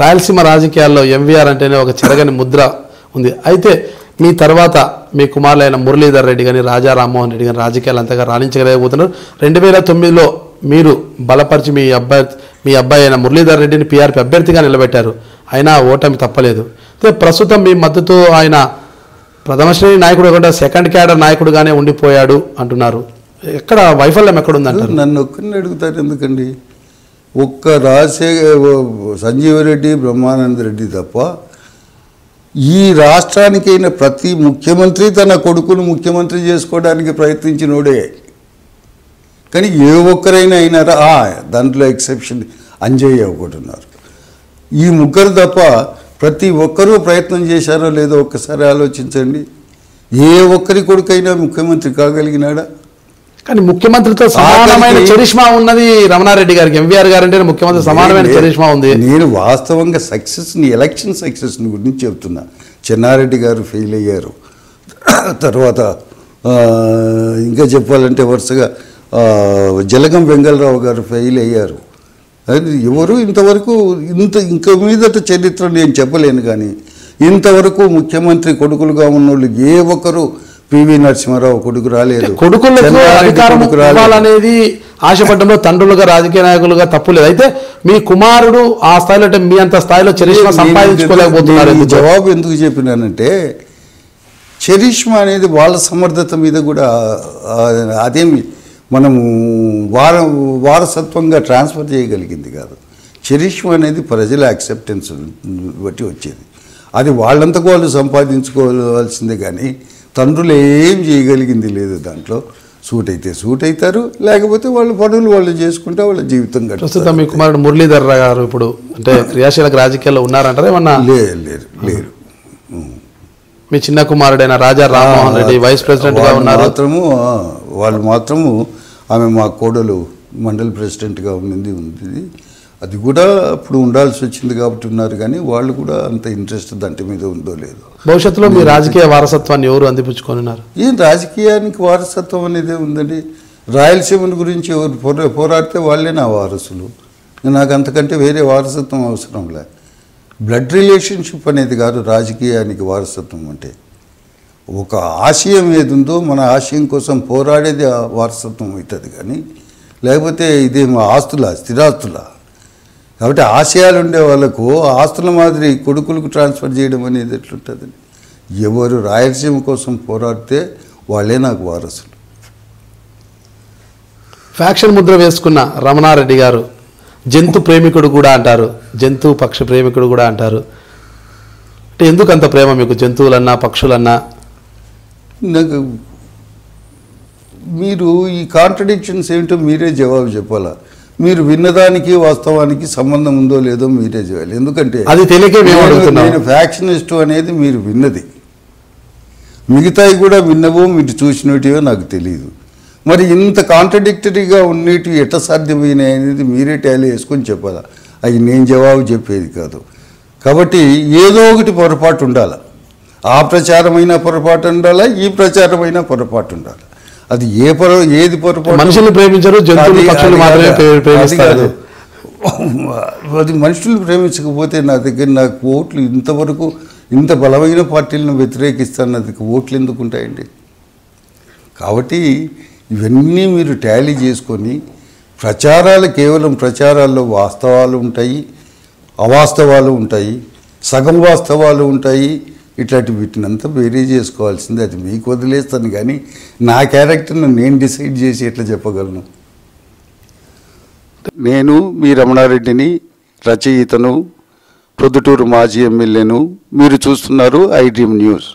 రాయలసీమ రాజకీయాల్లో ఎంవీఆర్ అంటేనే ఒక చెరగని ముద్ర ఉంది. అయితే మీ తర్వాత మీ కుమారులైన మురళీధర్ రెడ్డి గాని రాజా రామ్మోహన్ రెడ్డి గాని రాజకీయాలు అంతగా రాణించగలిగిపోతున్నారు. 2009లో మీరు బలపరిచి మీ అబ్బాయి అయిన మురళీధర్ రెడ్డిని పీఆర్పీ అభ్యర్థిగా నిలబెట్టారు. అయినా ఓటమి తప్పలేదు. అయితే ప్రస్తుతం మీ మద్దతు ఆయన ప్రథమ శ్రేణి నాయకుడు కాకుండా సెకండ్ క్యాడర్ నాయకుడుగానే ఉండిపోయాడు అంటున్నారు. ఎక్కడ వైఫల్యం ఎక్కడ ఉందంటారు? నన్ను ఒక్కరిని అడుగుతారు ఎందుకండి? ఒక్క సంజీవరెడ్డి బ్రహ్మానంద రెడ్డి తప్ప ఈ రాష్ట్రానికైన ప్రతి ముఖ్యమంత్రి తన కొడుకును ముఖ్యమంత్రి చేసుకోవడానికి ప్రయత్నించినోడే. కానీ ఏ ఒక్కరైనా అయినారా? దాంట్లో ఎక్సెప్షన్ అంజయ్య ఒకటి ఉన్నారు. ఈ ముగ్గురు తప్ప ప్రతి ఒక్కరూ ప్రయత్నం చేశారో లేదో ఒక్కసారి ఆలోచించండి. ఏ ఒక్కరి కొడుకైనా ముఖ్యమంత్రి కాగలిగినాడా? కానీ ముఖ్యమంత్రితో సమానమైన చరిష్మా ఉన్నది రమణారెడ్డి గారికి. ఎంవీఆర్ గారు అంటే ముఖ్యమంత్రి సమానమైన చరిష్మా ఉంది. నేను వాస్తవంగా సక్సెస్ని ఎలక్షన్ సక్సెస్ని గురించి చెప్తున్నా. చెన్నారెడ్డి గారు ఫెయిల్ అయ్యారు. తర్వాత ఇంకా చెప్పాలంటే వరుసగా జలగం వెంగళరావు గారు ఫెయిల్ అయ్యారు. ఎవరు ఇంతవరకు ఇంక మీదట చరిత్ర నేను చెప్పలేను. కానీ ఇంతవరకు ముఖ్యమంత్రి కొడుకులుగా ఉన్నోళ్ళు ఏ ఒక్కరు పివి నరసింహారావు కొడుకు రాలేదు. కొడుకులకు అధికారం రావాలనేది ఆశపడడంలో తండ్రులుగా రాజకీయ నాయకులుగా తప్పులేదు. అయితే మీ కుమారుడు ఆ స్థాయిలో మీ అంత స్థాయిలో చరిష్మా సంపాదించుకోలేకపోతున్నారు. జవాబు ఎందుకు చెప్పినానంటే చరిష్మా అనేది వాళ్ళ సమర్థత మీద కూడా అదేమి మనము వారసత్వంగా ట్రాన్స్ఫర్ చేయగలిగింది కాదు. చరిష్మా అనేది ప్రజల యాక్సెప్టెన్స్ బట్టి వచ్చేది. అది వాళ్ళంతకు వాళ్ళు సంపాదించుకోవాల్సిందే. కానీ తండ్రులు ఏం చేయగలిగింది లేదు. దాంట్లో సూట్ అయితే సూట్ అవుతారు, లేకపోతే వాళ్ళు పనులు వాళ్ళు చేసుకుంటే వాళ్ళ జీవితం గడుస్తుంది. ప్రస్తుతం మీ కుమారుడు మురళీధర్ గారు ఇప్పుడు అంటే క్రియాశీలక రాజకీయాల్లో ఉన్నారంటారా? ఏమన్నా లేరు. మీ చిన్న కుమారుడైన రాజా రామ్మోహన్ రెడ్డి వైస్ ప్రెసిడెంట్గా ఉన్నారు. వాళ్ళు మాత్రము ఆమె మా కోడలు మండలి ప్రెసిడెంట్గా ఉంది. అది కూడా ఇప్పుడు ఉండాల్సి వచ్చింది కాబట్టి ఉన్నారు. కానీ వాళ్ళు కూడా అంత ఇంట్రెస్ట్ దాంటి మీద ఉందో లేదు. భవిష్యత్తులో మీ రాజకీయ వారసత్వాన్ని ఎవరు అందిపుచ్చుకొని ఉన్నారు? ఏం రాజకీయానికి వారసత్వం అనేది ఉందండి? రాయలసీమ గురించి ఎవరు పోరాడితే వాళ్ళే నా వారసులు. నాకు అంతకంటే వేరే వారసత్వం అవసరం లే. బ్లడ్ రిలేషన్షిప్ అనేది కాదు రాజకీయానికి వారసత్వం అంటే. ఒక ఆశయం ఏది ఉందో మన ఆశయం కోసం పోరాడేది వారసత్వం అవుతుంది. కానీ లేకపోతే ఇదేమో ఆస్తుల స్థిరాస్తుల కాబట్టి ఆశయాలు ఉండే వాళ్ళకు ఆస్తుల మాదిరి కొడుకులకు ట్రాన్స్ఫర్ చేయడం అనేది ఎట్లుంటుంది? ఎవరు రాయలసీమ కోసం పోరాడితే వాళ్ళే నాకు వారసులు. ఫ్యాక్షన్ ముద్ర వేసుకున్న రమణారెడ్డి గారు జంతు ప్రేమికుడు కూడా అంటారు, జంతు పక్షి ప్రేమికుడు కూడా అంటారు. అంటే ఎందుకు అంత ప్రేమ మీకు జంతువులన్నా పక్షులన్నా? నాకు మీరు ఈ కాంట్రడిక్షన్స్ ఏమిటో మీరే జవాబు చెప్పాలా? మీరు విన్నదానికి వాస్తవానికి సంబంధం ఉందో లేదో మీరే చేయాలి. ఎందుకంటే అది తెలియకే నేను ఫ్యాక్షనిస్ట్ అనేది మీరు విన్నది, మిగతాయి కూడా విన్నవో మీరు చూసినటివో నాకు తెలియదు. మరి ఇంత కాంట్రడిక్టరీగా ఉన్నట్టు ఎట్ట సాధ్యమైనవి అనేది మీరే ట్యాలీ వేసుకొని చెప్పాలా? అవి నేను జవాబు చెప్పేది కాదు. కాబట్టి ఏదో ఒకటి పొరపాటు ఉండాలి. ఆ ప్రచారమైన పొరపాటు ఉండాలా, ఈ ప్రచారమైన పొరపాటు ఉండాలి. అది ఏది పొరపాటు? మనుషులు ప్రేమించరు, జంతువులు. అది మనుషులు ప్రేమించకపోతే నా దగ్గర నాకు ఓట్లు ఇంతవరకు ఇంత బలమైన పార్టీలను వ్యతిరేకిస్తాను, నా దగ్గర ఓట్లు ఎందుకు ఉంటాయండి? కాబట్టి ఇవన్నీ మీరు ట్యాలీ చేసుకొని ప్రచారాలు, కేవలం ప్రచారాల్లో వాస్తవాలు ఉంటాయి, అవాస్తవాలు ఉంటాయి, సగం వాస్తవాలు ఉంటాయి. ఇట్లాంటి వీటినంతా వేరే చేసుకోవాల్సింది. అది మీకు వదిలేస్తాను. కానీ నా క్యారెక్టర్ను నేను డిసైడ్ చేసి ఎట్లా చెప్పగలను? నేను మీ రమణారెడ్డిని, రచయితను, ప్రొద్దుటూరు మాజీ ఎమ్మెల్యేను. మీరు చూస్తున్నారు ఐ డ్రీమ్ న్యూస్.